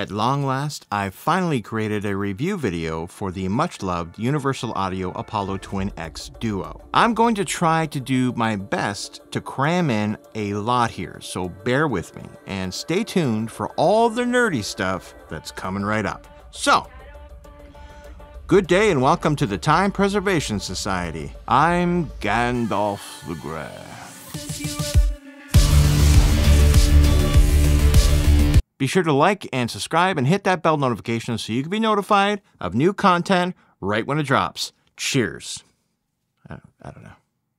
At long last, I've finally created a review video for the much-loved Universal Audio Apollo Twin X Duo. I'm going to try to do my best to cram in a lot here, so bear with me and stay tuned for all the nerdy stuff that's coming right up. So, good day and welcome to the Time Preservation Society. I'm Gandalf LeGray. Be sure to like and subscribe and hit that bell notification so you can be notified of new content right when it drops. Cheers. I don't know.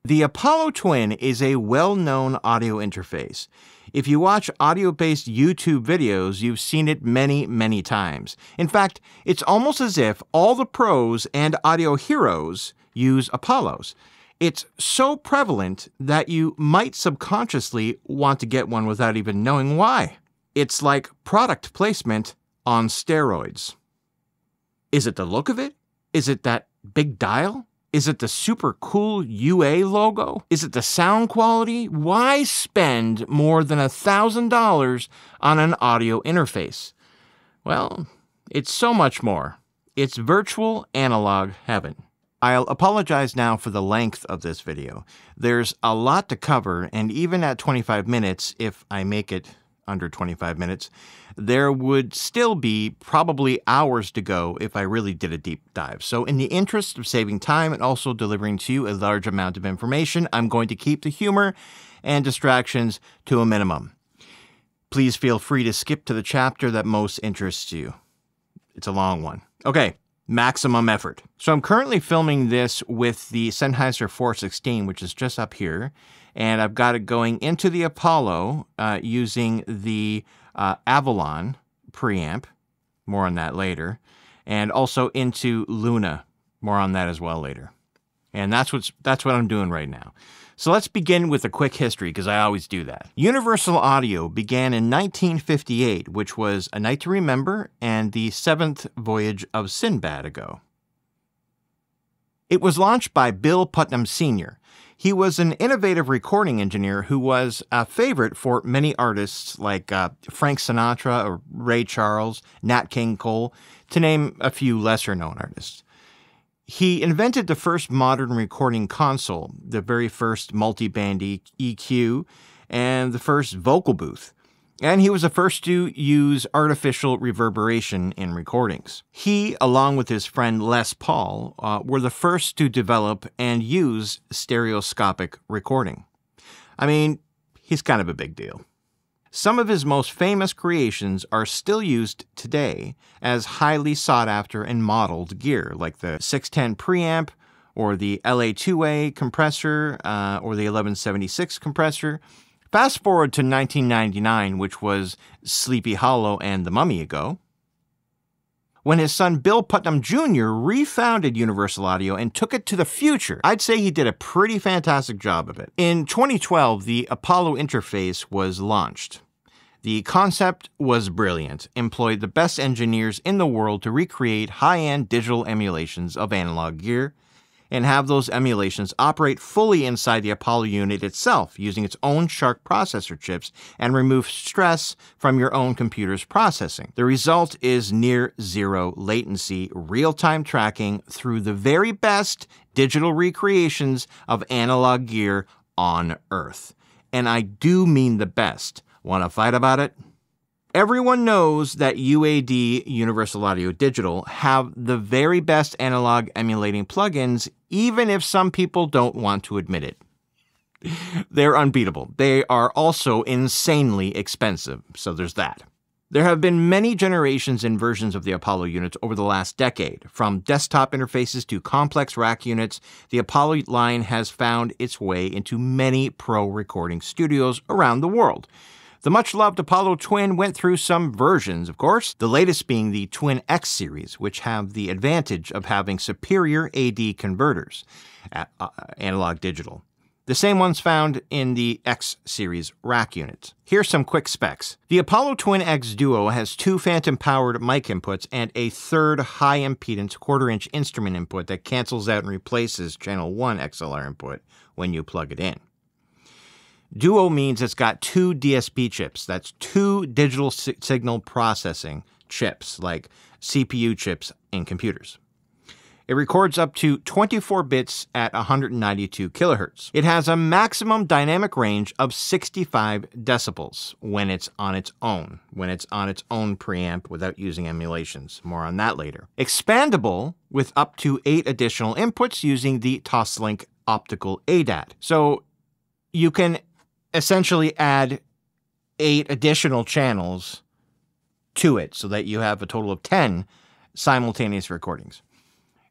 The Apollo Twin is a well-known audio interface. If you watch audio-based YouTube videos, you've seen it many, many times. In fact, it's almost as if all the pros and audio heroes use Apollos. It's so prevalent that you might subconsciously want to get one without even knowing why. It's like product placement on steroids. Is it the look of it? Is it that big dial? Is it the super cool UA logo? Is it the sound quality? Why spend more than $1,000 on an audio interface? Well, it's so much more. It's virtual analog heaven. I'll apologize now for the length of this video. There's a lot to cover, and even at 25 minutes, if I make it under 25 minutes, there would still be probably hours to go if I really did a deep dive. So in the interest of saving time and also delivering to you a large amount of information, I'm going to keep the humor and distractions to a minimum. Please feel free to skip to the chapter that most interests you. It's a long one. Okay, maximum effort. So I'm currently filming this with the Sennheiser 416, which is just up here. And I've got it going into the Apollo using the Avalon preamp, more on that later, and also into Luna, more on that as well later. And that's what I'm doing right now. So let's begin with a quick history, because I always do that. Universal Audio began in 1958, which was A Night to Remember and the 7th voyage of Sinbad ago. It was launched by Bill Putnam Sr. He was an innovative recording engineer who was a favorite for many artists like Frank Sinatra or Ray Charles, Nat King Cole, to name a few lesser-known artists. He invented the first modern recording console, the very first multi-band EQ, and the first vocal booth. And he was the first to use artificial reverberation in recordings. He, along with his friend Les Paul, were the first to develop and use stereoscopic recording. I mean, he's kind of a big deal. Some of his most famous creations are still used today as highly sought after and modeled gear, like the 610 preamp, or the LA2A compressor, or the 1176 compressor. Fast forward to 1999, which was Sleepy Hollow and The Mummy ago, when his son Bill Putnam Jr. refounded Universal Audio and took it to the future. I'd say he did a pretty fantastic job of it. In 2012, the Apollo interface was launched. The concept was brilliant, employed the best engineers in the world to recreate high-end digital emulations of analog gear, and have those emulations operate fully inside the Apollo unit itself using its own Shark processor chips and remove stress from your own computer's processing. The result is near zero latency, real-time tracking through the very best digital recreations of analog gear on Earth. And I do mean the best. Want to fight about it? Everyone knows that UAD, Universal Audio Digital, have the very best analog emulating plugins, even if some people don't want to admit it. They're unbeatable. They are also insanely expensive, so there's that. There have been many generations and versions of the Apollo units over the last decade. From desktop interfaces to complex rack units, the Apollo line has found its way into many pro recording studios around the world. The much-loved Apollo Twin went through some versions, of course, the latest being the Twin X series, which have the advantage of having superior AD converters, analog-digital. The same ones found in the X series rack units. Here's some quick specs. The Apollo Twin X Duo has 2 phantom-powered mic inputs and a third high-impedance quarter-inch instrument input that cancels out and replaces Channel 1 XLR input when you plug it in. Duo means it's got 2 DSP chips, that's 2 digital signal processing chips, like CPU chips in computers. It records up to 24 bits at 192 kilohertz. It has a maximum dynamic range of 65 decibels when it's on its own, preamp without using emulations. More on that later. Expandable with up to 8 additional inputs using the Toslink optical ADAT. So you can essentially add 8 additional channels to it so that you have a total of 10 simultaneous recordings.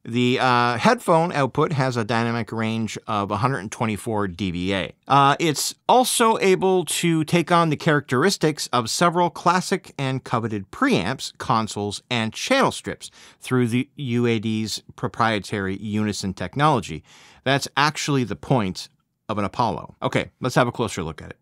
The headphone output has a dynamic range of 124 dBA. It's also able to take on the characteristics of several classic and coveted preamps, consoles, and channel strips through the UAD's proprietary Unison technology. That's actually the point of an Apollo. Okay, let's have a closer look at it.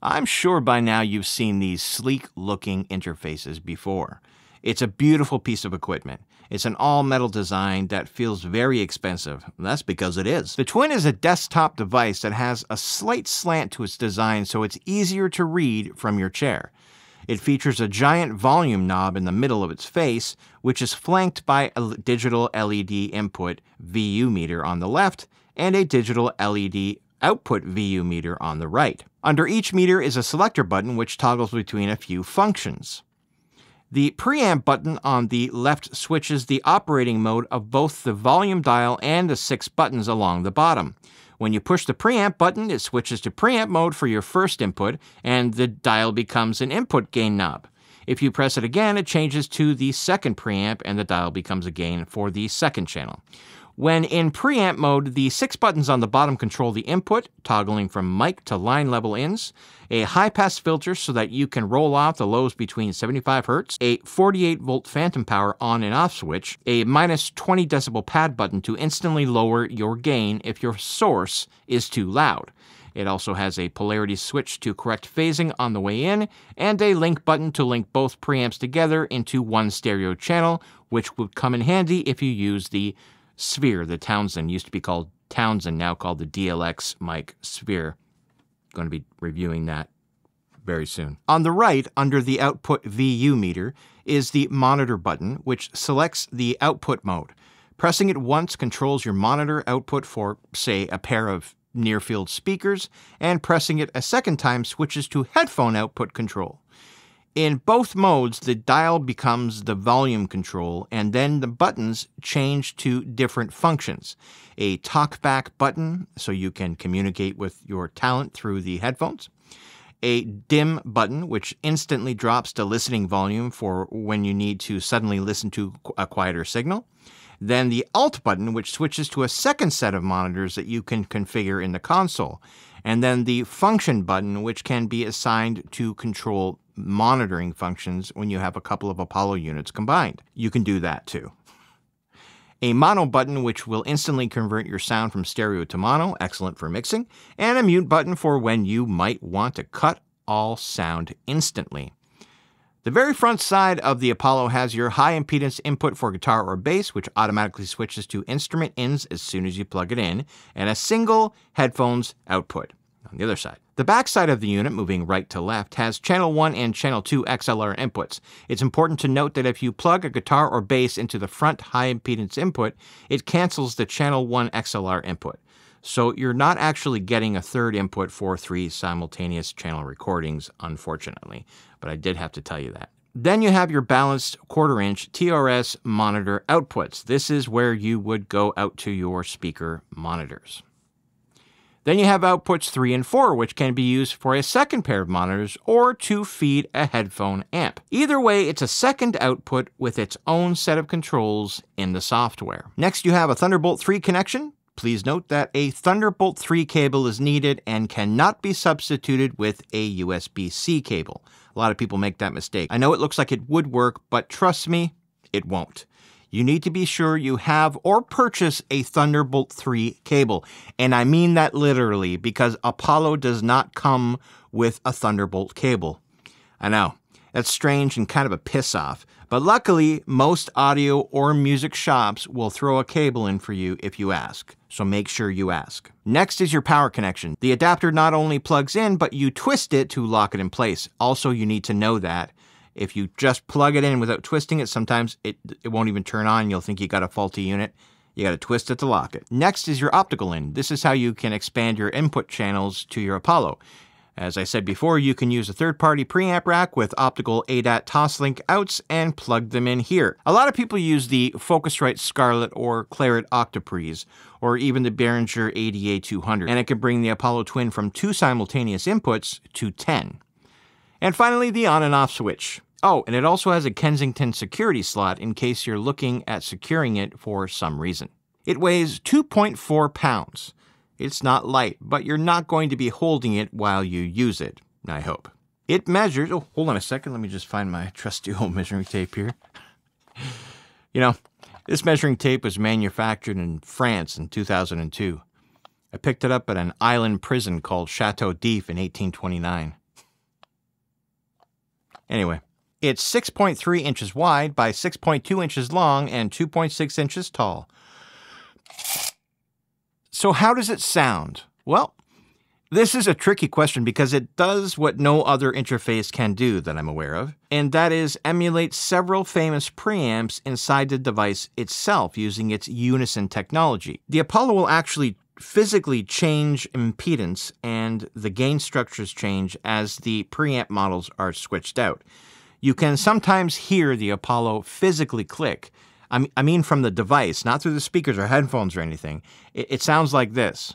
I'm sure by now you've seen these sleek-looking interfaces before. It's a beautiful piece of equipment. It's an all-metal design that feels very expensive. That's because it is. The Twin is a desktop device that has a slight slant to its design, so it's easier to read from your chair. It features a giant volume knob in the middle of its face, which is flanked by a digital LED input VU meter on the left and a digital LED output VU meter on the right. Under each meter is a selector button which toggles between a few functions. The preamp button on the left switches the operating mode of both the volume dial and the 6 buttons along the bottom. When you push the preamp button, it switches to preamp mode for your first input, and the dial becomes an input gain knob. If you press it again, it changes to the second preamp, and the dial becomes a gain for the second channel. When in preamp mode, the 6 buttons on the bottom control the input, toggling from mic to line level ins, a high-pass filter so that you can roll off the lows between 75 Hz, a 48-volt phantom power on and off switch, a -20 decibel pad button to instantly lower your gain if your source is too loud. It also has a polarity switch to correct phasing on the way in, and a link button to link both preamps together into one stereo channel, which would come in handy if you use the Sphere, the Townsend, used to be called Townsend, now called the DLX mic Sphere. Going to be reviewing that very soon. On the right, under the output VU meter, is the monitor button, which selects the output mode. Pressing it once controls your monitor output for, say, a pair of near-field speakers, and pressing it a second time switches to headphone output control. In both modes, the dial becomes the volume control, and then the buttons change to different functions. A talkback button, so you can communicate with your talent through the headphones. A dim button, which instantly drops the listening volume for when you need to suddenly listen to a quieter signal. Then the alt button, which switches to a second set of monitors that you can configure in the console. And then the function button, which can be assigned to control monitoring functions when you have a couple of Apollo units combined. You can do that too. A mono button, which will instantly convert your sound from stereo to mono, excellent for mixing, and a mute button for when you might want to cut all sound instantly. The very front side of the Apollo has your high impedance input for guitar or bass, which automatically switches to instrument ins as soon as you plug it in, and a single headphones output on the other side. The back side of the unit, moving right to left, has channel 1 and channel 2 XLR inputs. It's important to note that if you plug a guitar or bass into the front high impedance input, it cancels the channel 1 XLR input. So you're not actually getting a third input for 3 simultaneous channel recordings, unfortunately. But I did have to tell you that. Then you have your balanced quarter-inch TRS monitor outputs. This is where you would go out to your speaker monitors. Then you have outputs 3 and 4, which can be used for a second pair of monitors or to feed a headphone amp. Either way, it's a second output with its own set of controls in the software. Next, you have a Thunderbolt 3 connection. Please note that a Thunderbolt 3 cable is needed and cannot be substituted with a USB-C cable. A lot of people make that mistake. I know it looks like it would work, but trust me, it won't. You need to be sure you have or purchase a Thunderbolt 3 cable. And I mean that literally, because Apollo does not come with a Thunderbolt cable. I know, that's strange and kind of a piss off. But luckily, most audio or music shops will throw a cable in for you if you ask. So make sure you ask. Next is your power connection. The adapter not only plugs in, but you twist it to lock it in place. Also, you need to know that. If you just plug it in without twisting it, sometimes it won't even turn on. You'll think you got a faulty unit. You got to twist it to lock it. Next is your optical in. This is how you can expand your input channels to your Apollo. As I said before, you can use a third-party preamp rack with optical ADAT Toslink outs and plug them in here. A lot of people use the Focusrite Scarlett or Clarett Octopres, or even the Behringer ADA-200, and it can bring the Apollo Twin from 2 simultaneous inputs to 10. And finally, the on and off switch. Oh, and it also has a Kensington security slot in case you're looking at securing it for some reason. It weighs 2.4 pounds. It's not light, but you're not going to be holding it while you use it, I hope. It measures, oh, hold on a second, let me just find my trusty old measuring tape here. You know, this measuring tape was manufactured in France in 2002. I picked it up at an island prison called Chateau d'If in 1829. Anyway, it's 6.3 inches wide by 6.2 inches long and 2.6 inches tall. So how does it sound? Well, this is a tricky question because it does what no other interface can do that I'm aware of, and that is emulate several famous preamps inside the device itself using its Unison technology. The Apollo will actually physically change impedance, and the gain structures change as the preamp models are switched out. You can sometimes hear the Apollo physically click. I mean from the device, not through the speakers or headphones or anything. It sounds like this.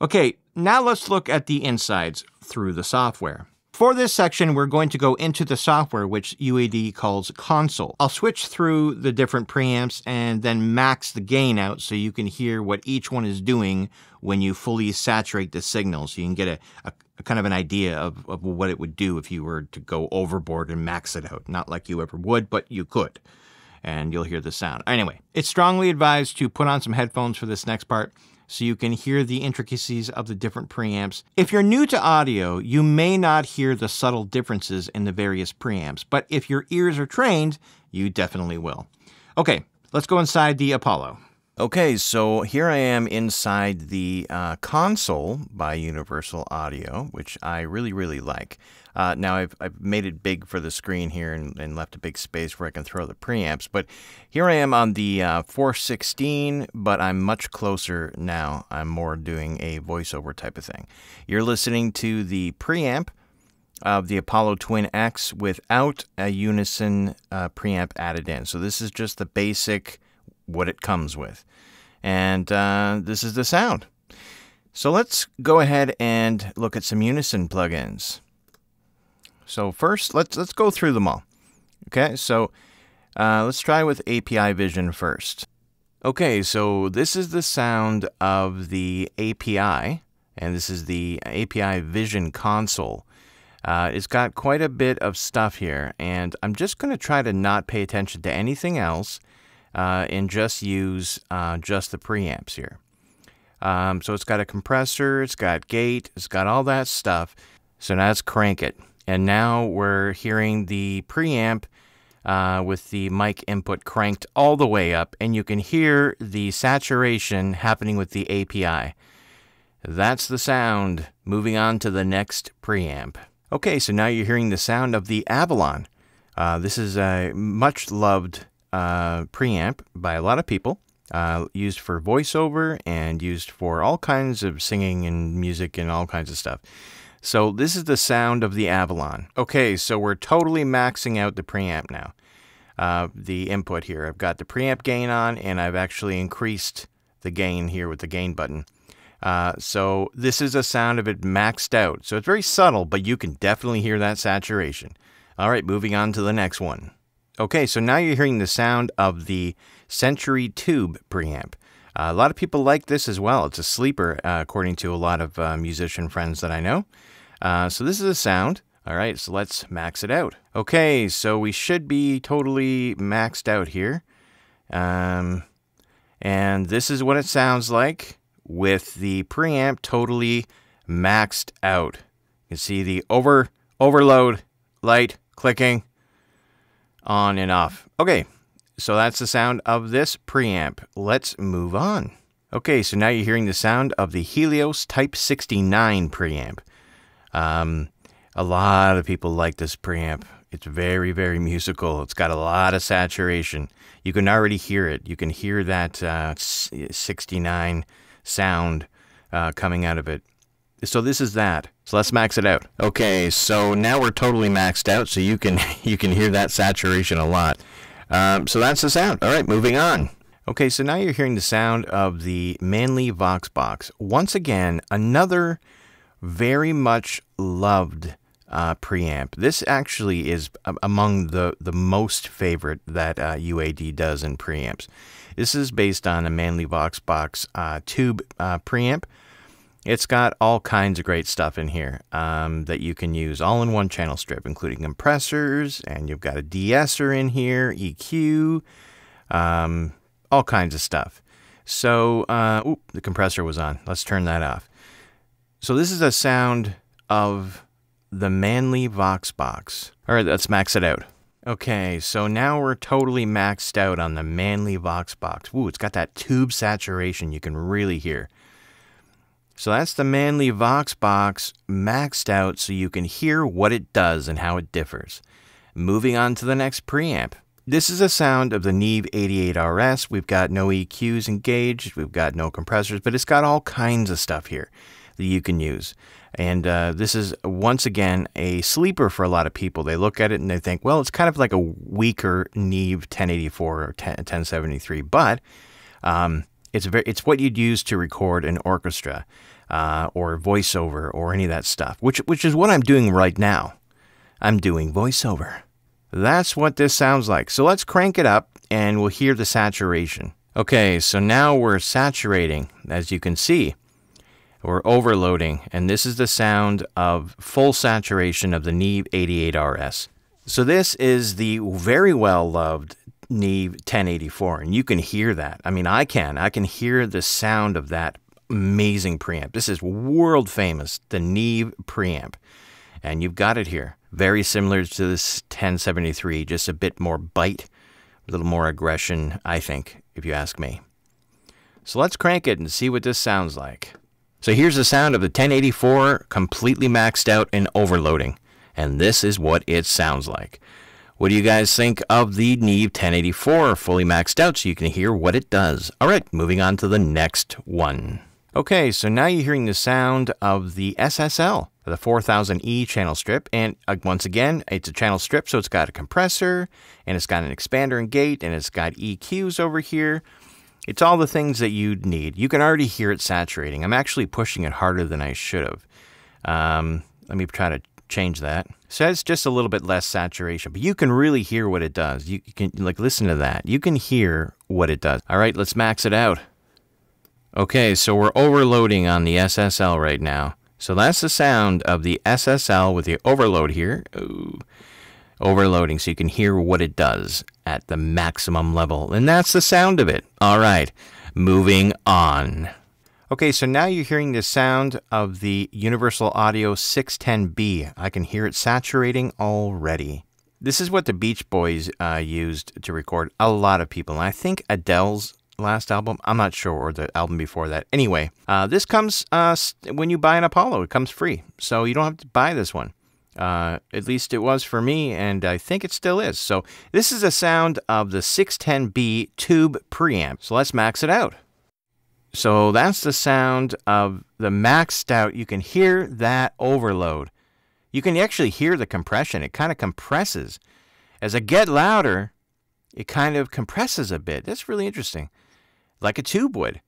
Okay, now let's look at the insides through the software. For this section, we're going to go into the software, which UAD calls console. I'll switch through the different preamps and then max the gain out so you can hear what each one is doing when you fully saturate the signal, so you can get a kind of an idea of what it would do if you were to go overboard and max it out. Not like you ever would, but you could. And you'll hear the sound. Anyway, it's strongly advised to put on some headphones for this next part so you can hear the intricacies of the different preamps. If you're new to audio, you may not hear the subtle differences in the various preamps, but if your ears are trained, you definitely will. Okay, let's go inside the Apollo. Okay, so here I am inside the console by Universal Audio, which I really, really like. Now, I've made it big for the screen here and left a big space where I can throw the preamps. But here I am on the 416, but I'm much closer now. I'm more doing a voiceover type of thing. You're listening to the preamp of the Apollo Twin X without a Unison preamp added in. So this is just the basic, what it comes with. And this is the sound. So let's go ahead and look at some Unison plugins. So first, let's go through them all. Okay, so let's try with API Vision first. Okay, so this is the sound of the API, and this is the API Vision console. It's got quite a bit of stuff here, and I'm just going to try to not pay attention to anything else and just use just the preamps here. So it's got a compressor, it's got gate, it's got all that stuff. So now let's crank it. And now we're hearing the preamp with the mic input cranked all the way up, and you can hear the saturation happening with the API. That's the sound. Moving on to the next preamp. Okay, so now you're hearing the sound of the Avalon. This is a much-loved preamp by a lot of people, used for voiceover and used for all kinds of singing and music and all kinds of stuff. So this is the sound of the Avalon. Okay, so we're totally maxing out the preamp now. The input here, I've got the preamp gain on, and I've actually increased the gain here with the gain button. So this is a sound of it maxed out. So it's very subtle, but you can definitely hear that saturation. All right, moving on to the next one. Okay, so now you're hearing the sound of the Century Tube preamp. A lot of people like this as well. It's a sleeper, according to a lot of musician friends that I know. So this is a sound. All right, so let's max it out. Okay, so we should be totally maxed out here. And this is what it sounds like with the preamp totally maxed out. You can see the overload light clicking on and off. Okay. So that's the sound of this preamp. Let's move on. Okay, so now you're hearing the sound of the Helios type 69 preamp. A lot of people like this preamp. It's very, very musical. It's got a lot of saturation. You can already hear it. You can hear that 69 sound coming out of it. So this is that. So let's max it out. Okay, so now we're totally maxed out, so you can hear that saturation a lot. So that's the sound. All right, moving on. Okay, so now you're hearing the sound of the Manley Voxbox. Once again, another very much loved preamp. This actually is among the most favorite that UAD does in preamps. This is based on a Manley Voxbox tube preamp. It's got all kinds of great stuff in here that you can use all in one channel strip, including compressors, and you've got a de-esser in here, EQ, all kinds of stuff. So, oop, the compressor was on. Let's turn that off. So this is a sound of the Manley Voxbox. All right, let's max it out. Okay, so now we're totally maxed out on the Manley Voxbox. Ooh, it's got that tube saturation you can really hear. So that's the Manley Voxbox maxed out so you can hear what it does and how it differs. Moving on to the next preamp. This is a sound of the Neve 88RS. We've got no EQs engaged. We've got no compressors, but it's got all kinds of stuff here that you can use. And this is, once again, a sleeper for a lot of people. They look at it and they think, well, it's kind of like a weaker Neve 1084 or 1073, but it's what you'd use to record an orchestra or voiceover or any of that stuff, which is what I'm doing right now. I'm doing voiceover. That's what this sounds like. So let's crank it up and we'll hear the saturation. Okay, so now we're saturating, as you can see. We're overloading, and this is the sound of full saturation of the Neve 88RS. So this is the very well-loved Neve 1084, and you can hear that. I mean, I can hear the sound of that amazing preamp. This is world famous, the Neve preamp, and you've got it here. Very similar to this 1073, just a bit more bite, a little more aggression, I think, if you ask me. So let's crank it and see what this sounds like. So here's the sound of the 1084 completely maxed out and overloading, and this is what it sounds like. What do you guys think of the Neve 1084 fully maxed out so you can hear what it does? All right, moving on to the next one. Okay, so now you're hearing the sound of the SSL, the 4000E channel strip. And once again, it's a channel strip, so it's got a compressor, and it's got an expander and gate, and it's got EQs over here. It's all the things that you'd need. You can already hear it saturating. I'm actually pushing it harder than I should have. Let me try to change that. So it's just a little bit less saturation, but you can really hear what it does. You can, like, listen to that. You can hear what it does. All right, let's max it out. Okay, so we're overloading on the SSL right now. So that's the sound of the SSL with the overload here. Ooh. Overloading, so you can hear what it does at the maximum level. And that's the sound of it. All right, moving on. Okay, so now you're hearing the sound of the Universal Audio 610B. I can hear it saturating already. This is what the Beach Boys used to record a lot of people. And I think Adele's last album, I'm not sure, or the album before that. Anyway, this comes when you buy an Apollo. It comes free, so you don't have to buy this one. At least it was for me, and I think it still is. So this is a sound of the 610B tube preamp. So let's max it out. So that's the sound of the maxed out. You can hear that overload. You can actually hear the compression. It kind of compresses. As I get louder, it kind of compresses a bit. That's really interesting. Like a tube would.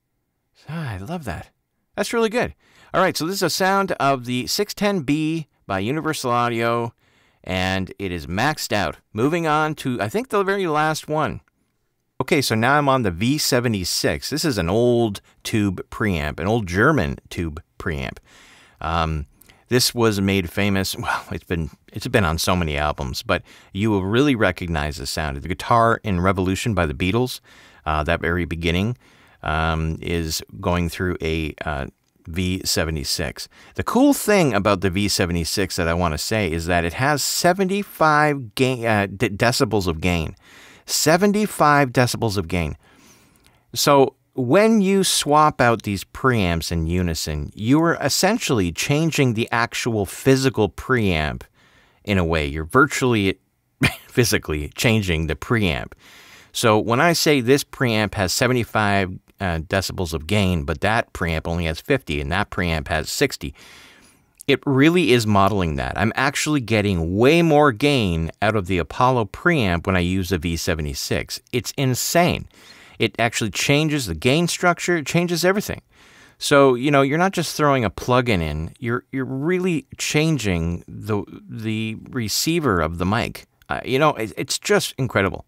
Ah, I love that. That's really good. All right, so this is a sound of the 610B by Universal Audio, and it is maxed out. Moving on to, I think, the very last one. Okay, so now I'm on the V76. This is an old tube preamp, an old German tube preamp. This was made famous, well, it's been on so many albums, but you will really recognize the sound. The Guitar in Revolution by the Beatles, that very beginning, is going through a V76. The cool thing about the V76 that I want to say is that it has 75 gain, decibels of gain. 75 decibels of gain. So When you swap out these preamps in Unison, you are essentially changing the actual physical preamp in a way. You're virtually physically changing the preamp. So when I say this preamp has 75 decibels of gain, but that preamp only has 50 and that preamp has 60, it really is modeling that. I'm actually getting way more gain out of the Apollo preamp when I use a V76. It's insane. It actually changes the gain structure, it changes everything. So, you know, you're not just throwing a plug-in in, you're really changing the receiver of the mic. You know, it's just incredible.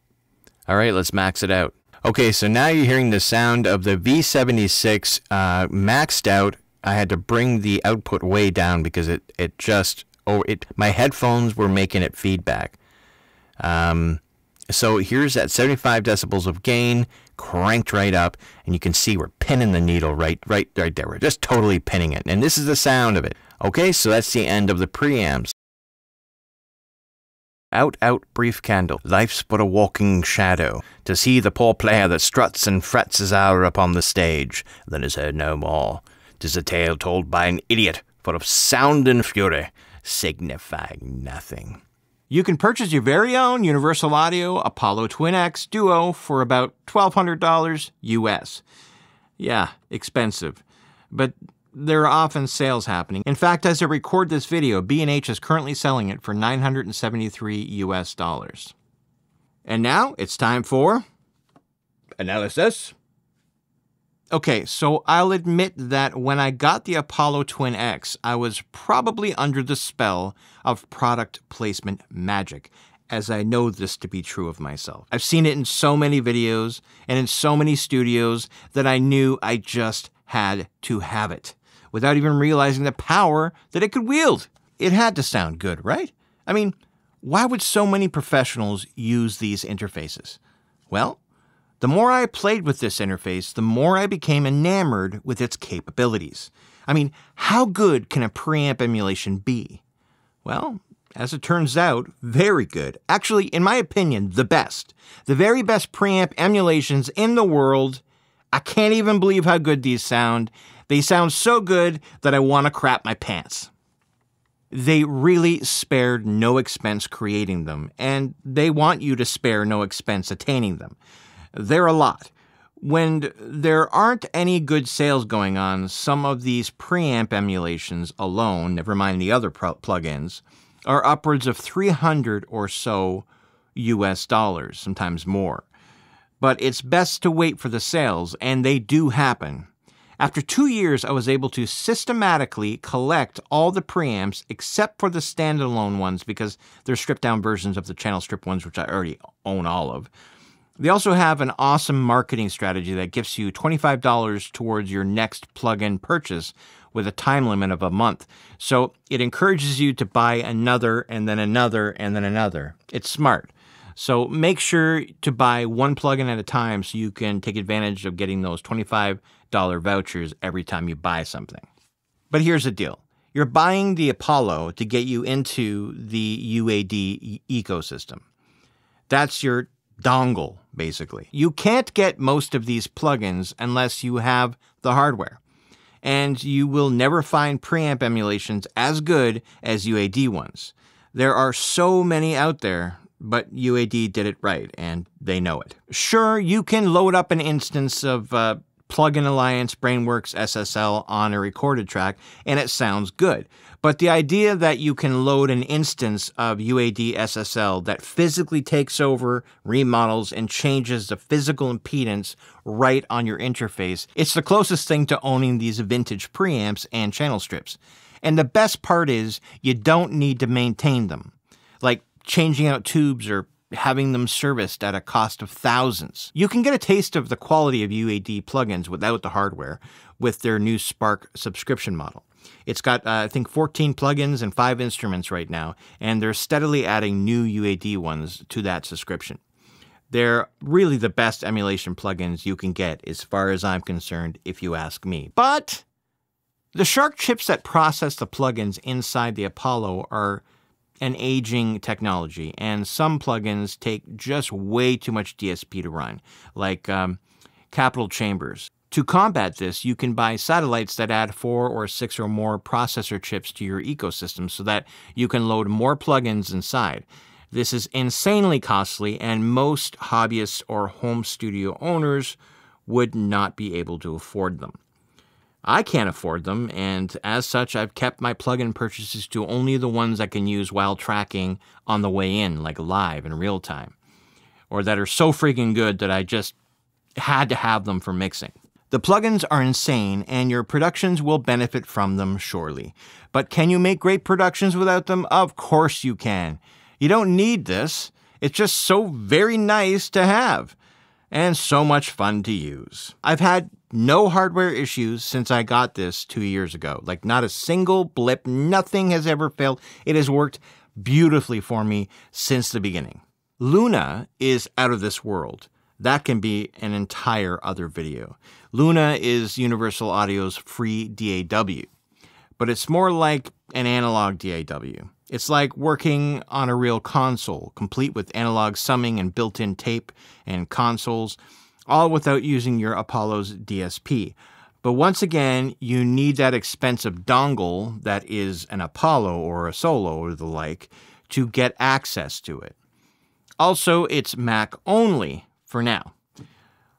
All right, let's max it out. Okay, so now you're hearing the sound of the V76 maxed out. I had to bring the output way down because my headphones were making it feedback. So here's that 75 decibels of gain cranked right up, and you can see we're pinning the needle right there. We're just totally pinning it, and this is the sound of it. Okay, so that's the end of the preamps. Out, out, brief candle. Life's but a walking shadow. To see the poor player that struts and frets his hour upon the stage, then is heard no more. 'Tis a tale told by an idiot, full of sound and fury, signifying nothing. You can purchase your very own Universal Audio Apollo Twin X Duo for about $1,200 US. Yeah, expensive. But there are often sales happening. In fact, as I record this video, B&H is currently selling it for $973 US. And now it's time for analysis. Okay, so I'll admit that when I got the Apollo Twin X, I was probably under the spell of product placement magic, as I know this to be true of myself. I've seen it in so many videos and in so many studios that I knew I just had to have it, without even realizing the power that it could wield. It had to sound good, right? I mean, why would so many professionals use these interfaces? Well, the more I played with this interface, the more I became enamored with its capabilities. I mean, how good can a preamp emulation be? Well, as it turns out, very good. Actually, in my opinion, the best. The very best preamp emulations in the world. I can't even believe how good these sound. They sound so good that I want to crap my pants. They really spared no expense creating them, and they want you to spare no expense attaining them. They're a lot. When there aren't any good sales going on, some of these preamp emulations alone, never mind the other plugins, are upwards of 300 or so US dollars, sometimes more. But it's best to wait for the sales, and they do happen. After 2 years, I was able to systematically collect all the preamps except for the standalone ones because they're stripped-down versions of the channel strip ones, which I already own all of. They also have an awesome marketing strategy that gives you $25 towards your next plug-in purchase with a time limit of a month. So it encourages you to buy another and then another and then another. It's smart. So make sure to buy one plug-in at a time so you can take advantage of getting those $25 vouchers every time you buy something. But here's the deal. You're buying the Apollo to get you into the UAD ecosystem. That's your dongle, basically. You can't get most of these plugins unless you have the hardware, and you will never find preamp emulations as good as UAD ones. There are so many out there, but UAD did it right, and they know it. Sure, you can load up an instance of Plugin Alliance Brainworks SSL on a recorded track, and it sounds good. But the idea that you can load an instance of UAD SSL that physically takes over, remodels, and changes the physical impedance right on your interface, it's the closest thing to owning these vintage preamps and channel strips. And the best part is you don't need to maintain them, like changing out tubes or having them serviced at a cost of thousands. You can get a taste of the quality of UAD plugins without the hardware with their new Spark subscription model. It's got, I think, 14 plugins and 5 instruments right now, and they're steadily adding new UAD ones to that subscription. They're really the best emulation plugins you can get, as far as I'm concerned, if you ask me. But the Shark chips that process the plugins inside the Apollo are an aging technology, and some plugins take just way too much DSP to run, like Capital Chambers. To combat this, you can buy satellites that add 4 or 6 or more processor chips to your ecosystem so that you can load more plugins inside. This is insanely costly, and most hobbyists or home studio owners would not be able to afford them. I can't afford them, and as such, I've kept my plugin purchases to only the ones I can use while tracking on the way in, like live in real time, or that are so freaking good that I just had to have them for mixing. The plugins are insane, and your productions will benefit from them, surely. But can you make great productions without them? Of course you can. You don't need this. It's just so very nice to have, and so much fun to use. I've had no hardware issues since I got this 2 years ago. Like, not a single blip, nothing has ever failed. It has worked beautifully for me since the beginning. Luna is out of this world. That can be an entire other video. Luna is Universal Audio's free DAW, but it's more like an analog DAW. It's like working on a real console, complete with analog summing and built-in tape and consoles, all without using your Apollo's DSP. But once again, you need that expensive dongle that is an Apollo or a Solo or the like to get access to it. Also, it's Mac only for now.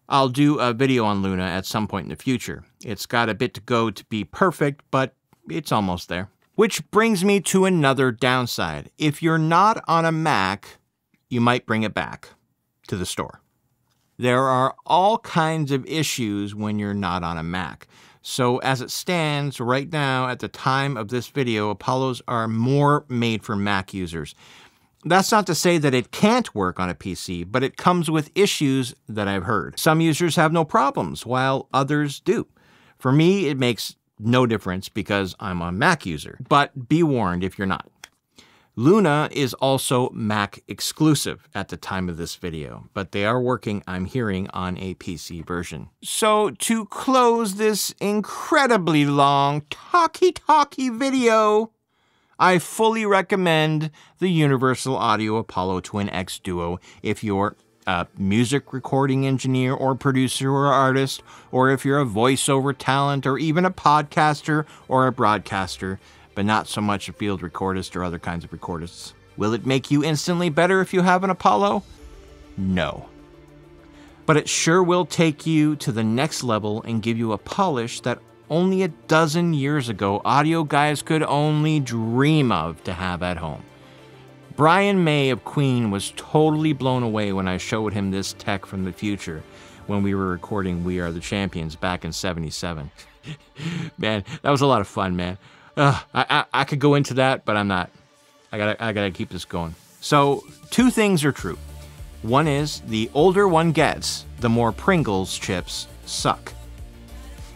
I'll do a video on Luna at some point in the future. It's got a bit to go to be perfect, but it's almost there. Which brings me to another downside. If you're not on a Mac, you might bring it back to the store. There are all kinds of issues when you're not on a Mac. So as it stands right now at the time of this video, Apollos are more made for Mac users. That's not to say that it can't work on a PC, but it comes with issues that I've heard. Some users have no problems, while others do. For me, it makes no difference because I'm a Mac user, but be warned if you're not. Luna is also Mac exclusive at the time of this video, but they are working, I'm hearing, on a PC version. So to close this incredibly long talky video, I fully recommend the Universal Audio Apollo Twin X Duo if you're a music recording engineer or producer or artist, or if you're a voiceover talent or even a podcaster or a broadcaster, but not so much a field recordist or other kinds of recordists. Will it make you instantly better if you have an Apollo? No. But it sure will take you to the next level and give you a polish that only a dozen years ago audio guys could only dream of to have at home. Brian May of Queen was totally blown away when I showed him this tech from the future when we were recording We Are the Champions back in '77. Man, that was a lot of fun, man. I could go into that, but I'm not. I gotta keep this going. So, two things are true. One is, the older one gets, the more Pringles chips suck.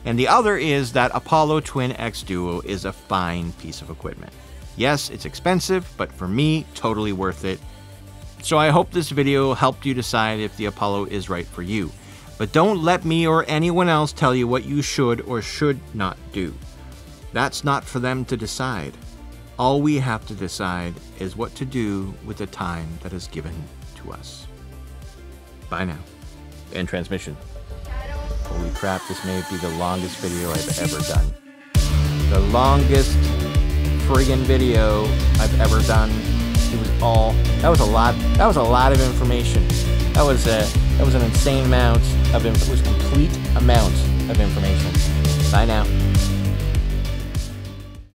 And the other is that Apollo Twin X Duo is a fine piece of equipment. Yes, it's expensive, but for me, totally worth it. So I hope this video helped you decide if the Apollo is right for you. But don't let me or anyone else tell you what you should or should not do. That's not for them to decide. All we have to decide is what to do with the time that is given to us. Bye now. End transmission. Holy crap, this may be the longest video I've ever done. The longest friggin' video I've ever done. It was all, that was a lot of information. That was an insane amount of, it was complete amount of information. Bye now.